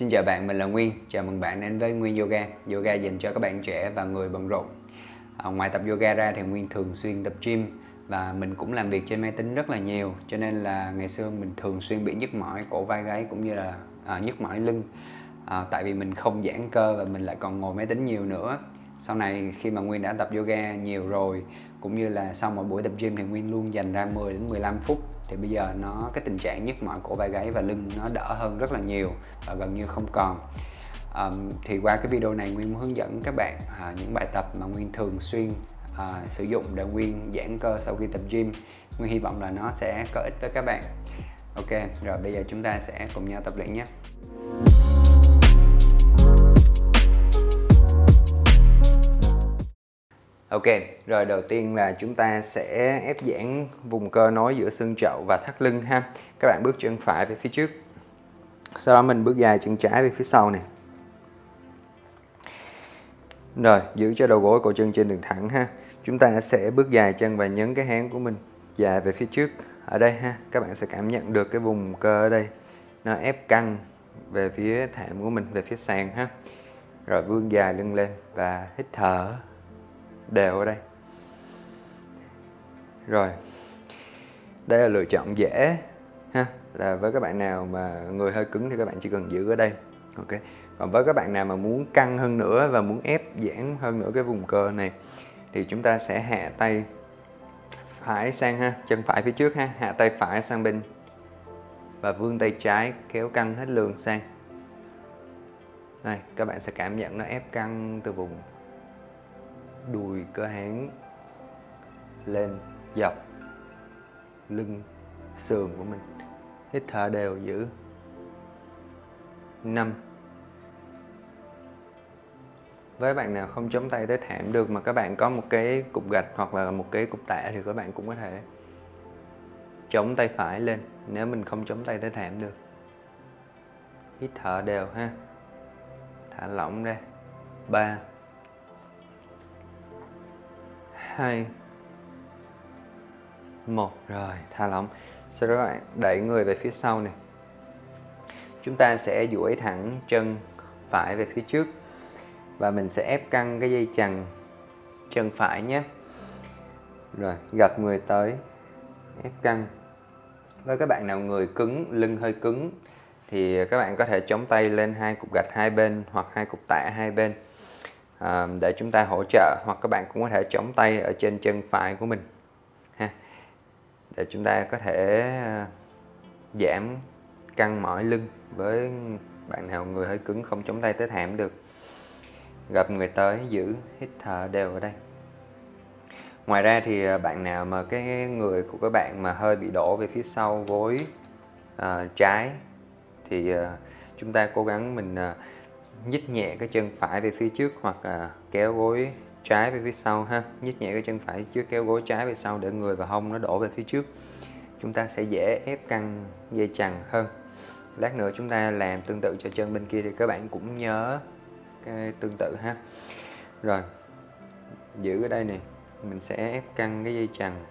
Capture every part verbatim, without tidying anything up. Xin chào bạn, mình là Nguyên. Chào mừng bạn đến với Nguyên Yoga. Yoga dành cho các bạn trẻ và người bận rộn. À, ngoài tập yoga ra thì Nguyên thường xuyên tập gym và mình cũng làm việc trên máy tính rất là nhiều, cho nên là ngày xưa mình thường xuyên bị nhức mỏi cổ vai gáy cũng như là à, nhức mỏi lưng. À, tại vì mình không giãn cơ và mình lại còn ngồi máy tính nhiều nữa. Sau này khi mà Nguyên đã tập yoga nhiều rồi, cũng như là sau mỗi buổi tập gym thì Nguyên luôn dành ra mười đến mười lăm phút, thì bây giờ nó cái tình trạng nhức mỏi cổ vai gáy và lưng nó đỡ hơn rất là nhiều và gần như không còn. À, thì qua cái video này Nguyên muốn hướng dẫn các bạn à, những bài tập mà Nguyên thường xuyên à, sử dụng để Nguyên giãn cơ sau khi tập gym. Nguyên hy vọng là nó sẽ có ích với các bạn. Ok, rồi bây giờ chúng ta sẽ cùng nhau tập luyện nhé. Ok, rồi đầu tiên là chúng ta sẽ ép giãn vùng cơ nối giữa xương chậu và thắt lưng ha. Các bạn bước chân phải về phía trước, sau đó mình bước dài chân trái về phía sau nè. Rồi, giữ cho đầu gối, cổ chân trên đường thẳng ha. Chúng ta sẽ bước dài chân và nhấn cái háng của mình dài về phía trước. Ở đây ha, các bạn sẽ cảm nhận được cái vùng cơ ở đây nó ép căng về phía thảm của mình, về phía sàn ha. Rồi vươn dài lưng lên và hít thở đều ở đây. Rồi, đây là lựa chọn dễ ha, là với các bạn nào mà người hơi cứng thì các bạn chỉ cần giữ ở đây. Ok, còn với các bạn nào mà muốn căng hơn nữa và muốn ép giãn hơn nữa cái vùng cơ này thì chúng ta sẽ hạ tay phải sang ha, chân phải phía trước ha, hạ tay phải sang bên và vươn tay trái kéo căng hết lường sang. Đây, các bạn sẽ cảm nhận nó ép căng từ vùng đùi, cơ háng lên dọc lưng, sườn của mình. Hít thở đều, giữ năm. Với bạn nào không chống tay tới thảm được mà các bạn có một cái cục gạch hoặc là một cái cục tạ thì các bạn cũng có thể chống tay phải lên nếu mình không chống tay tới thảm được. Hít thở đều ha, thả lỏng ra. Ba, hai, một, rồi thả lỏng. Sau đó các bạn đẩy người về phía sau này. Chúng ta sẽ duỗi thẳng chân phải về phía trước và mình sẽ ép căng cái dây chằng chân phải nhé. Rồi gập người tới, ép căng. Với các bạn nào người cứng, lưng hơi cứng thì các bạn có thể chống tay lên hai cục gạch hai bên hoặc hai cục tạ hai bên à, để chúng ta hỗ trợ, hoặc các bạn cũng có thể chống tay ở trên chân phải của mình ha, để chúng ta có thể giảm căng mỏi lưng với bạn nào người hơi cứng không chống tay tới thảm được. Gập người tới, giữ, hít thở đều ở đây. Ngoài ra thì bạn nào mà cái người của các bạn mà hơi bị đổ về phía sau gối à, trái thì à, chúng ta cố gắng mình à, nhích nhẹ cái chân phải về phía trước hoặc à, kéo gối trái về phía sau ha. Nhích nhẹ cái chân phải trước, kéo gối trái về sau để người và hông nó đổ về phía trước. Chúng ta sẽ dễ ép căng dây chằng hơn. Lát nữa chúng ta làm tương tự cho chân bên kia thì các bạn cũng nhớ cái tương tự ha. Rồi giữ ở đây nè, mình sẽ ép căng cái dây chằng.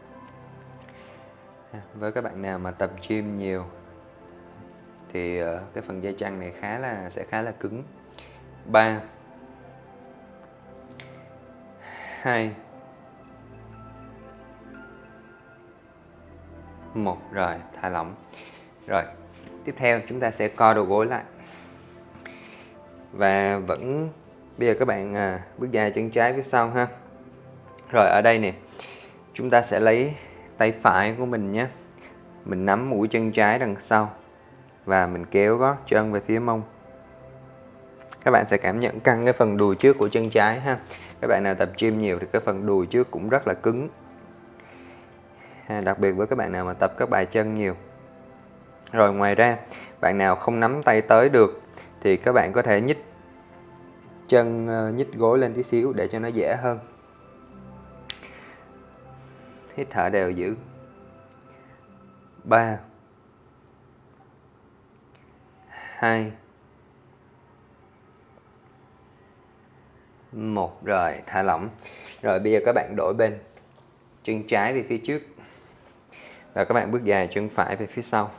Với các bạn nào mà tập gym nhiều thì cái phần dây chằng này khá là sẽ khá là cứng. Ba, hai, một, rồi thả lỏng. Rồi tiếp theo chúng ta sẽ co đầu gối lại. Và vẫn bây giờ các bạn à, bước dài chân trái phía sau ha. Rồi ở đây nè, chúng ta sẽ lấy tay phải của mình nhé. Mình nắm mũi chân trái đằng sau và mình kéo gót chân về phía mông. Các bạn sẽ cảm nhận căng cái phần đùi trước của chân trái ha. Các bạn nào tập gym nhiều thì cái phần đùi trước cũng rất là cứng ha, đặc biệt với các bạn nào mà tập các bài chân nhiều. Rồi ngoài ra bạn nào không nắm tay tới được thì các bạn có thể nhích chân, nhích gối lên tí xíu để cho nó dễ hơn. Hít thở đều, giữ. Ba, hai, một, rồi thả lỏng. Rồi bây giờ các bạn đổi bên, chân trái về phía trước và các bạn bước dài chân phải về phía sau.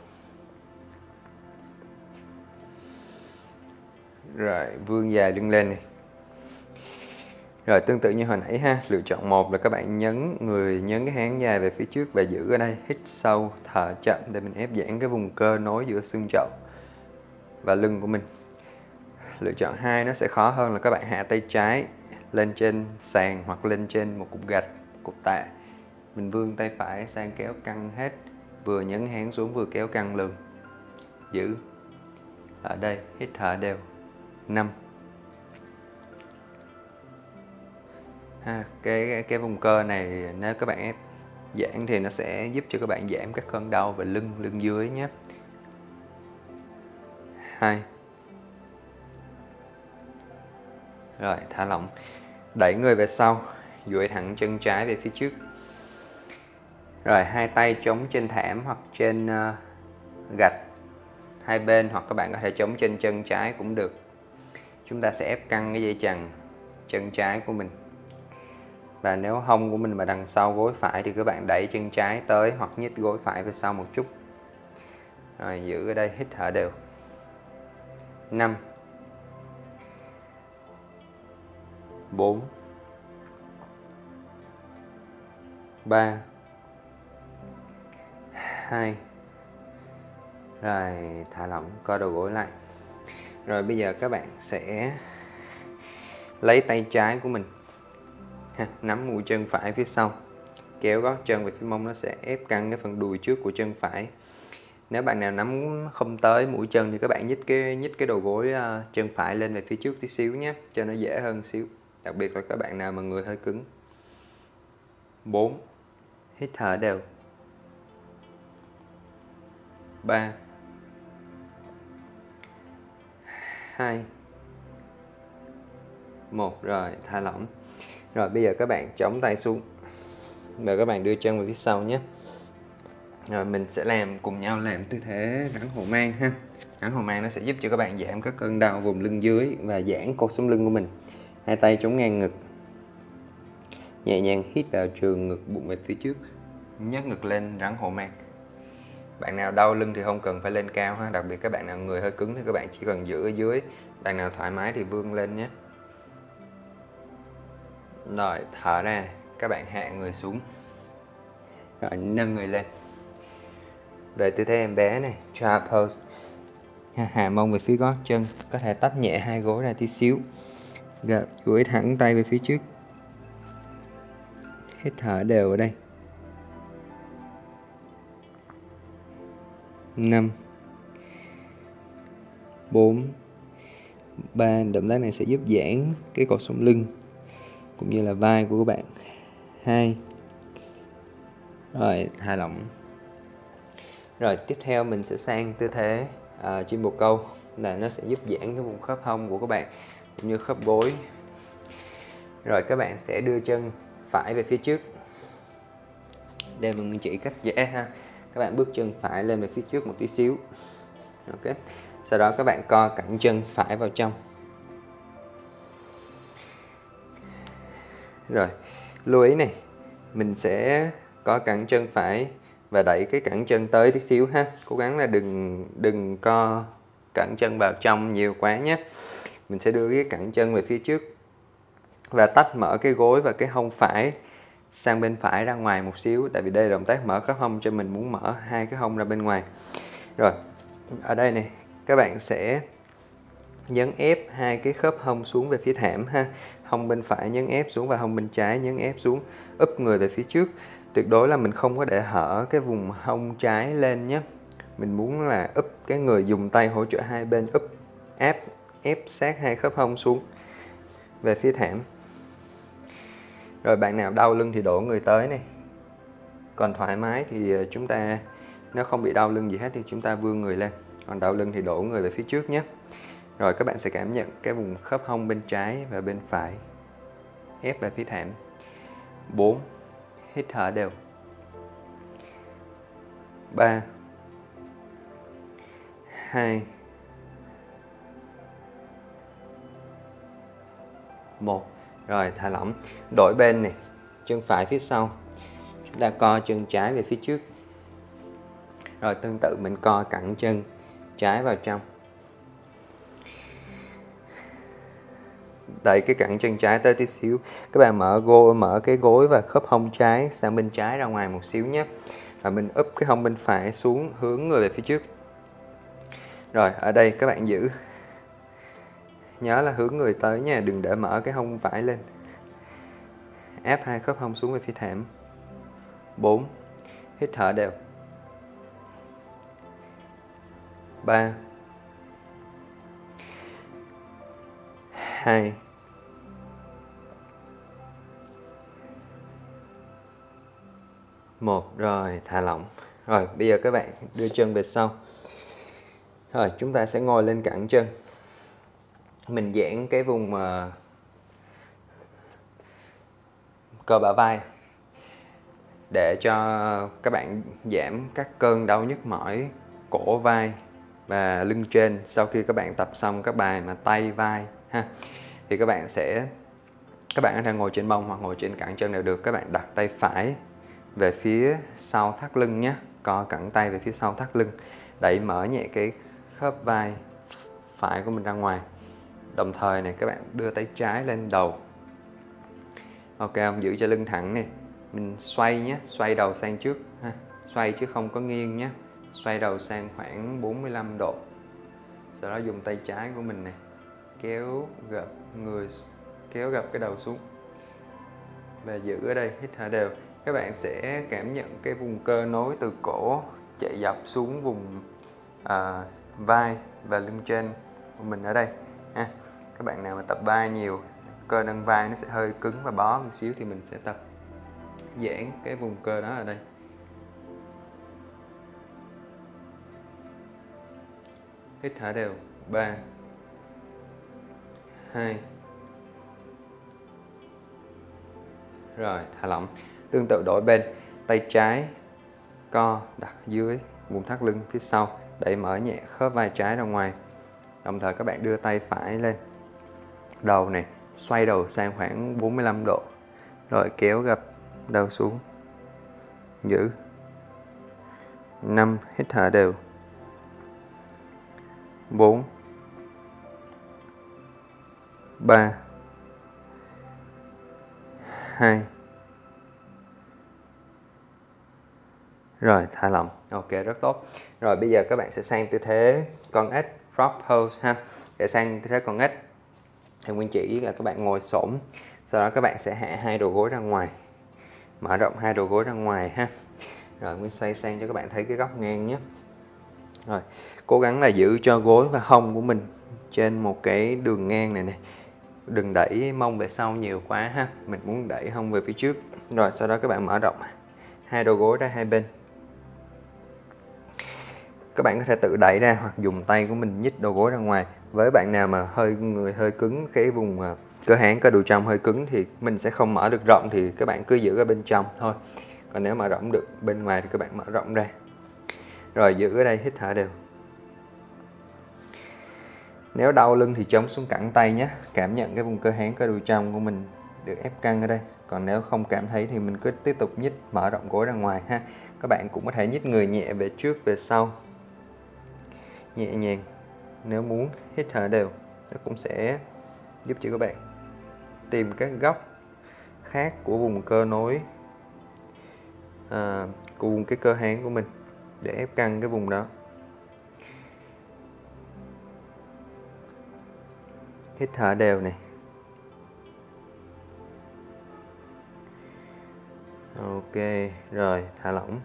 Rồi vươn dài lưng lên này. Rồi tương tự như hồi nãy ha, lựa chọn một là các bạn nhấn người, nhấn cái háng dài về phía trước và giữ ở đây, hít sâu, thở chậm để mình ép giãn cái vùng cơ nối giữa xương chậu và lưng của mình. Lựa chọn hai nó sẽ khó hơn, là các bạn hạ tay trái lên trên sàn hoặc lên trên một cục gạch, cục tạ. Mình vươn tay phải sang kéo căng hết, vừa nhấn háng xuống vừa kéo căng lưng. Giữ ở đây, hít thở đều. Năm. Ha, cái, cái cái vùng cơ này nếu các bạn ép giãn thì nó sẽ giúp cho các bạn giảm các cơn đau về lưng, lưng dưới nhé. Hai. Rồi thả lỏng, đẩy người về sau, duỗi thẳng chân trái về phía trước. Rồi hai tay chống trên thảm hoặc trên uh, gạch hai bên, hoặc các bạn có thể chống trên chân trái cũng được. Chúng ta sẽ ép căng cái dây chằng chân trái của mình. Và nếu hông của mình mà đằng sau gối phải thì các bạn đẩy chân trái tới hoặc nhích gối phải về sau một chút. Rồi giữ ở đây, hít thở đều. Năm. Bốn. Ba. Hai. Rồi thả lỏng, co đầu gối lại. Rồi bây giờ các bạn sẽ lấy tay trái của mình, ha, nắm mũi chân phải phía sau, kéo gót chân về phía mông, nó sẽ ép căng cái phần đùi trước của chân phải. Nếu bạn nào nắm không tới mũi chân thì các bạn nhích cái nhích cái đầu gối uh, chân phải lên về phía trước tí xíu nhé, cho nó dễ hơn xíu. Đặc biệt là các bạn nào mà người hơi cứng. Bốn. Hít thở đều. Ba. Hai. Một. Rồi thả lỏng. Rồi bây giờ các bạn chống tay xuống và các bạn đưa chân về phía sau nhé. Rồi mình sẽ làm cùng nhau làm tư thế rắn hổ mang ha. Rắn hổ mang nó sẽ giúp cho các bạn giảm các cơn đau vùng lưng dưới và giãn cột sống lưng của mình. Hai tay chống ngang ngực, nhẹ nhàng hít vào, trường ngực, bụng về phía trước, nhấc ngực lên, rắn hổ mang. Bạn nào đau lưng thì không cần phải lên cao ha, đặc biệt các bạn nào người hơi cứng thì các bạn chỉ cần giữ ở dưới. Bạn nào thoải mái thì vươn lên nhé. Rồi thở ra, các bạn hạ người xuống, rồi nâng người lên. Về tư thế em bé này, child pose, hạ mông về phía gót chân, có thể tách nhẹ hai gối ra tí xíu, gập duỗi thẳng tay về phía trước, hít thở đều ở đây. Năm. Bốn. Ba. Động tác này sẽ giúp giãn cái cột sống lưng cũng như là vai của các bạn. Hai. Rồi thả lỏng. Rồi tiếp theo mình sẽ sang tư thế uh, chim bồ câu, là nó sẽ giúp giãn cái vùng khớp hông của các bạn cũng như khớp gối. Rồi các bạn sẽ đưa chân phải về phía trước. Đây mình chỉ cách dễ ha. Các bạn bước chân phải lên về phía trước một tí xíu. Ok. Sau đó các bạn co cẳng chân phải vào trong. Rồi, lưu ý này, mình sẽ co cẳng chân phải và đẩy cái cẳng chân tới tí xíu ha. Cố gắng là đừng đừng co cẳng chân vào trong nhiều quá nhé. Mình sẽ đưa cái cẳng chân về phía trước và tách mở cái gối và cái hông phải sang bên phải ra ngoài một xíu, tại vì đây là động tác mở khớp hông, cho mình muốn mở hai cái hông ra bên ngoài. Rồi, ở đây này, các bạn sẽ nhấn ép hai cái khớp hông xuống về phía thảm ha. Hông bên phải nhấn ép xuống và hông bên trái nhấn ép xuống, úp người về phía trước. Tuyệt đối là mình không có để hở cái vùng hông trái lên nhé. Mình muốn là úp cái người, dùng tay hỗ trợ hai bên úp áp ép sát hai khớp hông xuống về phía thảm. Rồi bạn nào đau lưng thì đổ người tới này. Còn thoải mái thì chúng ta, nếu không bị đau lưng gì hết thì chúng ta vươn người lên. Còn đau lưng thì đổ người về phía trước nhé. Rồi các bạn sẽ cảm nhận cái vùng khớp hông bên trái và bên phải ép về phía thảm. Bốn. Hít thở đều. Ba. Hai. Một. Rồi thả lỏng. Đổi bên này, chân phải phía sau, chúng ta co chân trái về phía trước. Rồi tương tự mình co cẳng chân trái vào trong. đẩy cái cẳng chân trái tới tí xíu. Các bạn mở gô, mở cái gối và khớp hông trái sang bên trái ra ngoài một xíu nhé. Và mình úp cái hông bên phải xuống, hướng người về phía trước. Rồi, ở đây các bạn giữ. Nhớ là hướng người tới nha, đừng để mở cái hông phải lên. Ép hai khớp hông xuống về phía thảm. bốn. Hít thở đều. ba. hai. một. Rồi, thả lỏng. Rồi, bây giờ các bạn đưa chân về sau. Rồi, chúng ta sẽ ngồi lên cẳng chân. Mình giãn cái vùng uh, cơ bả vai để cho các bạn giảm các cơn đau nhức mỏi cổ vai và lưng trên sau khi các bạn tập xong các bài mà tay vai ha. Thì các bạn sẽ các bạn đang ngồi trên mông hoặc ngồi trên cẳng chân đều được, các bạn đặt tay phải về phía sau thắt lưng nhé, co cẳng tay về phía sau thắt lưng, đẩy mở nhẹ cái khớp vai phải của mình ra ngoài. Đồng thời này các bạn đưa tay trái lên đầu. Ok không? Giữ cho lưng thẳng nè. Mình xoay nhé, xoay đầu sang trước ha. Xoay chứ không có nghiêng nhé. Xoay đầu sang khoảng bốn mươi lăm độ. Sau đó dùng tay trái của mình nè, kéo gập người, kéo gập cái đầu xuống. Và giữ ở đây, hít thở đều. Các bạn sẽ cảm nhận cái vùng cơ nối từ cổ chạy dọc xuống vùng à, vai và lưng trên của mình ở đây ha. Các bạn nào mà tập vai nhiều, cơ nâng vai nó sẽ hơi cứng và bó một xíu thì mình sẽ tập giãn cái vùng cơ đó ở đây. Hít thở đều. ba. hai. Rồi, thả lỏng. Tương tự đổi bên, tay trái co đặt dưới vùng thắt lưng phía sau, đẩy mở nhẹ khớp vai trái ra ngoài. Đồng thời các bạn đưa tay phải lên đầu này, xoay đầu sang khoảng bốn mươi lăm độ. Rồi kéo gập đầu xuống. Giữ. năm. Hít thở đều. bốn. ba. hai. Rồi, thả lỏng. Ok, rất tốt. Rồi, bây giờ các bạn sẽ sang tư thế con ếch, frog pose ha. Để sang tư thế con ếch thì Nguyên chỉ là các bạn ngồi xổm. Sau đó các bạn sẽ hạ hai đầu gối ra ngoài, mở rộng hai đầu gối ra ngoài ha. Rồi Nguyên xoay sang cho các bạn thấy cái góc ngang nhé. Rồi cố gắng là giữ cho gối và hông của mình trên một cái đường ngang này nè, đừng đẩy mông về sau nhiều quá ha, mình muốn đẩy hông về phía trước. Rồi sau đó các bạn mở rộng hai đầu gối ra hai bên, các bạn có thể tự đẩy ra hoặc dùng tay của mình nhích đầu gối ra ngoài. Với bạn nào mà hơi người hơi cứng, cái vùng cơ háng cơ đùi trong hơi cứng thì mình sẽ không mở được rộng, thì các bạn cứ giữ ở bên trong thôi. Còn nếu mở rộng được bên ngoài thì các bạn mở rộng ra. Rồi giữ ở đây, hít thở đều. Nếu đau lưng thì chống xuống cẳng tay nhé, cảm nhận cái vùng cơ háng cơ đùi trong của mình được ép căng ở đây. Còn nếu không cảm thấy thì mình cứ tiếp tục nhích, mở rộng gối ra ngoài ha. Các bạn cũng có thể nhích người nhẹ về trước về sau, nhẹ nhàng nếu muốn. Hít thở đều, nó cũng sẽ giúp cho các bạn tìm các góc khác của vùng cơ nối à, của vùng cái cơ háng của mình để ép căng cái vùng đó. Hít thở đều này. Ok, rồi thả lỏng.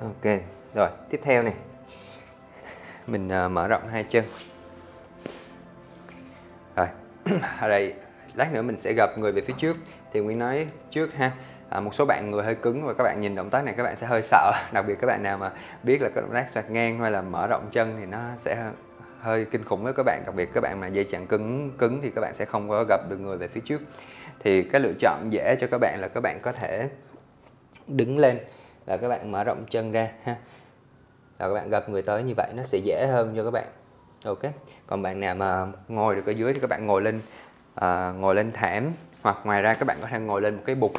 Ok, rồi tiếp theo này, mình uh, mở rộng hai chân. Rồi ở đây lát nữa mình sẽ gập người về phía trước. Thì Nguyên nói trước ha, à, một số bạn người hơi cứng và các bạn nhìn động tác này các bạn sẽ hơi sợ, đặc biệt các bạn nào mà biết là cái động tác xoạc ngang hay là mở rộng chân thì nó sẽ hơi kinh khủng với các bạn, đặc biệt các bạn mà dây chằng cứng cứng thì các bạn sẽ không có gập được người về phía trước. Thì cái lựa chọn dễ cho các bạn là các bạn có thể đứng lên, là các bạn mở rộng chân ra ha, là các bạn gập người tới, như vậy nó sẽ dễ hơn cho các bạn. Ok, còn bạn nào mà ngồi được ở dưới thì các bạn ngồi lên uh, ngồi lên thảm, hoặc ngoài ra các bạn có thể ngồi lên một cái bục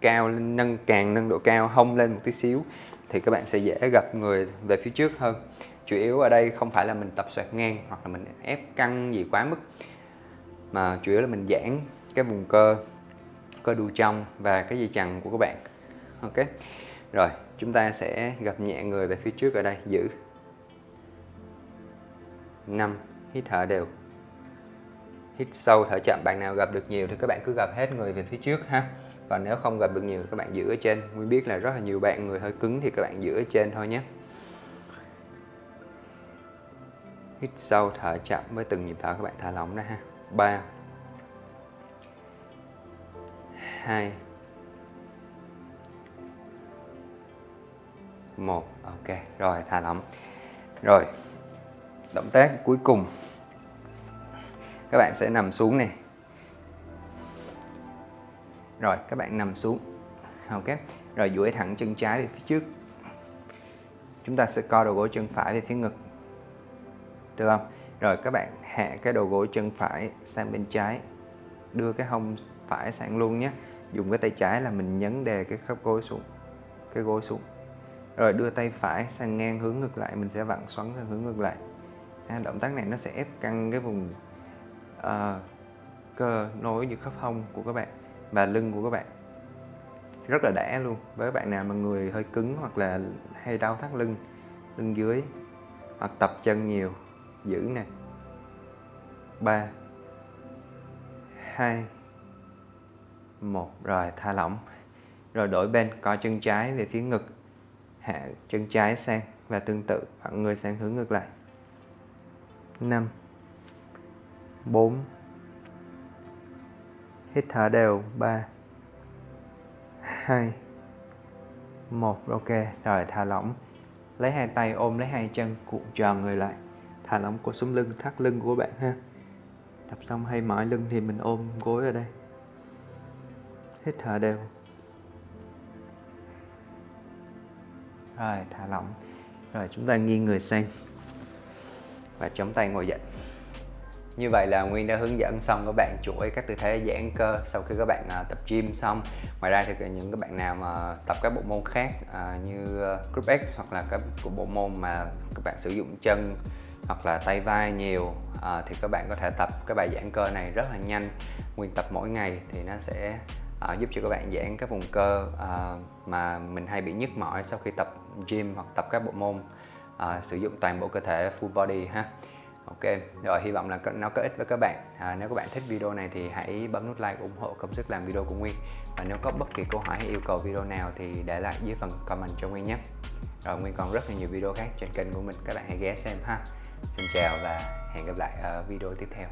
cao, nâng càng nâng độ cao hông lên một tí xíu thì các bạn sẽ dễ gập người về phía trước hơn. Chủ yếu ở đây không phải là mình tập xoạc ngang hoặc là mình ép căng gì quá mức, mà chủ yếu là mình giãn cái vùng cơ, cơ đùi trong và cái dây chằng của các bạn. Ok, rồi chúng ta sẽ gập nhẹ người về phía trước ở đây, giữ năm, hít thở đều, hít sâu thở chậm. Bạn nào gập được nhiều thì các bạn cứ gập hết người về phía trước ha, còn nếu không gập được nhiều thì các bạn giữ ở trên. Mình biết là rất là nhiều bạn người hơi cứng thì các bạn giữ ở trên thôi nhé. Hít sâu thở chậm, với từng nhịp thở các bạn thả lỏng ra ha. Ba hai một. Ok, rồi thả lỏng. Rồi động tác cuối cùng, các bạn sẽ nằm xuống nè. Rồi các bạn nằm xuống. Ok, rồi duỗi thẳng chân trái về phía trước. Chúng ta sẽ co đầu gối chân phải về phía ngực, được không? Rồi các bạn hạ cái đầu gối chân phải sang bên trái, đưa cái hông phải sang luôn nhé. Dùng cái tay trái là mình nhấn đè cái khớp gối xuống, cái gối xuống. Rồi đưa tay phải sang ngang hướng ngược lại, mình sẽ vặn xoắn sang hướng ngược lại. À, động tác này nó sẽ ép căng cái vùng uh, cơ nối giữa khớp hông của các bạn và lưng của các bạn, rất là đã luôn. Với bạn nào mà người hơi cứng hoặc là hay đau thắt lưng, lưng dưới, hoặc tập chân nhiều, giữ nè. Ba hai một. Rồi thả lỏng. Rồi đổi bên, co chân trái về phía ngực, hạ chân trái sang và tương tự vặn người sang hướng ngược lại. Năm bốn. Hít thở đều. Ba hai một. Ok, rồi thả lỏng. Lấy hai tay ôm lấy hai chân, cuộn tròn người lại, thả lỏng cột sống lưng, thắt lưng của bạn ha. Tập xong hay mỏi lưng thì mình ôm gối ở đây. Hít thở đều. Rồi thả lỏng. Rồi chúng ta nghiêng người sang và chống tay ngồi dậy. Như vậy là Nguyên đã hướng dẫn xong các bạn chuỗi các tư thế giãn cơ sau khi các bạn tập gym xong. Ngoài ra thì những các bạn nào mà tập các bộ môn khác như Group X hoặc là các bộ môn mà các bạn sử dụng chân hoặc là tay vai nhiều thì các bạn có thể tập cái bài giãn cơ này rất là nhanh. Nguyên tập mỗi ngày thì nó sẽ giúp cho các bạn giãn các vùng cơ mà mình hay bị nhức mỏi sau khi tập gym hoặc tập các bộ môn sử dụng toàn bộ cơ thể, full body ha. Ok, rồi hy vọng là nó có ích với các bạn. À, nếu các bạn thích video này thì hãy bấm nút like ủng hộ công sức làm video của Nguyên. Và nếu có bất kỳ câu hỏi hay yêu cầu video nào thì để lại dưới phần comment cho Nguyên nhé. Rồi Nguyên còn rất là nhiều video khác trên kênh của mình, các bạn hãy ghé xem ha. Xin chào và hẹn gặp lại ở video tiếp theo.